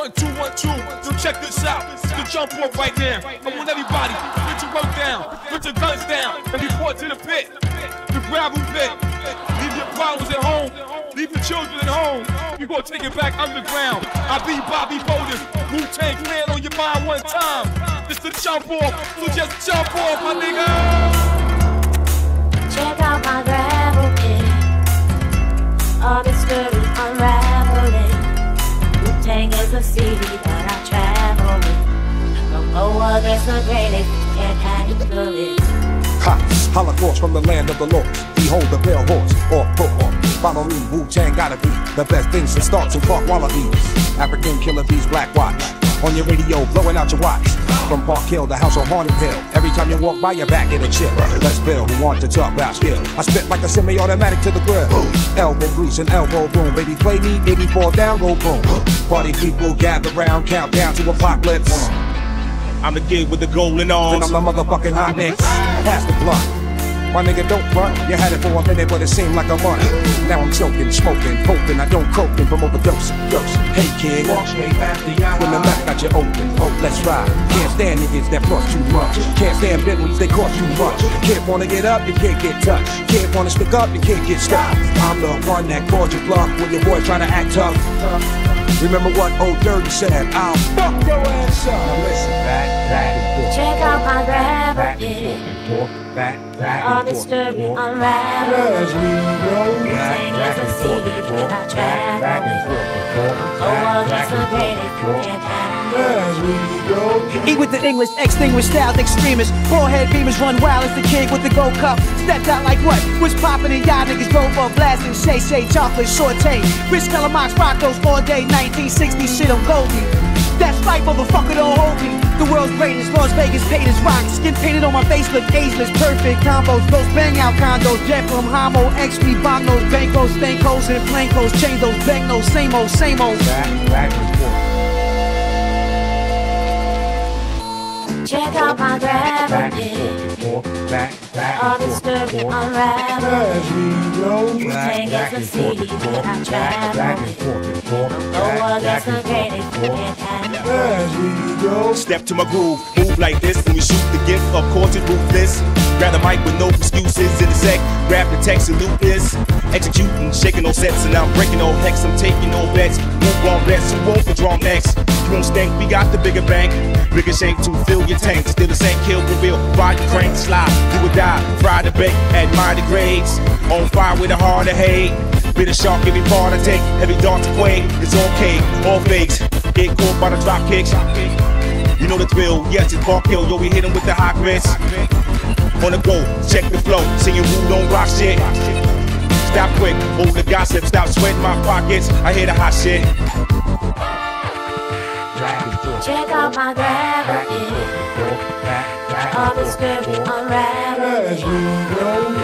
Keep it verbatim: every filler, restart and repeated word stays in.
One, two, one, two. Yo, check this out. It's the jump rope right now. I want everybody put your rope down, put your guns down, and report to the pit, the gravel pit. Leave your problems at home. Leave your children at home. You're gonna take it back underground. I be Bobby Bowden, Wu-Tang Clan on your mind one time. It's the jump off, so just jump off, my nigga. Check out my gravel pit. All this dirty unraveling. Wu-Tang is a city that I travel with. Don't go or there's no great if you can't handle it. Ha! Holocaust from the land of the lost. Behold the pale horse, or pro-horse. Follow me, Wu-Tang gotta be the best thing since starts in Park Wallabies. African killer bees, black watch. On your radio, blowing out your watch. From Park Hill, the House of Horn Hill. Every time you walk by, your back in a chip. Let's build, we want to talk about skill. I spit like a semi-automatic to the grill. Elbow grease and elbow boom. Baby, play me, baby, fall down, go boom. Party people gather round, count down to apocalypse. I'm the gig with the golden arms. And I'm the motherfucking hot mix. Pass the blunt. My nigga, don't front. You had it for a minute, but it seemed like a month. Now I'm choking, smoking, hoping I don't coke and from overdosing. Hey kid, walk straight after y'all. When the mouth got you open, oh let's ride. Can't stand niggas that cost too much. Can't stand Bentleys, they cost too much. Can't wanna get up, you can't get touched. Can't wanna stick up, you can't get stopped. I'm the one that calls you bluff when your boy try to act tough. Remember what old Dirty said? I'll fuck your ass up. Now listen, back, back and forth. Check out my grab. Back and forth, back and forth. All this dirty unraveling. As we go back, back and forth, back, back and forth, back, back and forth. Eat with the English, extinguished styles, extremists. Forehead beamers run wild as the king with the gold cup. Stepped out like what? Was popping in y'all niggas, go for blasting, shay shay, chocolate, saute. Rich Calamox, Rocco's all day, nineteen sixty shit on Goldie. That's life, motherfucker, don't hold me. The world's greatest, Las Vegas, paid as rock. Skin painted on my face, look ageless, perfect combos. Those bang out condos, jet from Homo, X P, Bongos, Bankos, Stankos, and Plankos. Chain those, bang those, same old, same old. Back, back and forth. Check out my gravity. Back, back all this dirty unraveling. Wu-Tang is a city that I'm traveling. No one gets the credit for it. As we go. Step to my groove, move like this, and we shoot the gift, of course it ruthless. Grab the mic with no excuses, intersect, grab the text and loop this. Executing, shaking no sets, and I'm breaking no hex, I'm taking no bets. Move on bets, you won't withdraw next. You won't stank, we got the bigger bank. Bigger shank to fill your tank, still the same kill, reveal, ride the crank, slide, do or die, fry the bake, admire the grades. On fire with a heart of hate. Bit of shark, every part I take, every dart to quake. It's okay, all fakes. Get caught by the drop kicks. You know the thrill, yes, it's Park Hill. Yo, we hit him with the hot grits. On the go, check the flow. Singing Wu don't rock shit. Stop quick, hold the gossip. Stop sweating my pockets. I hear the hot shit. Check out my gravity. All this dirty unraveling.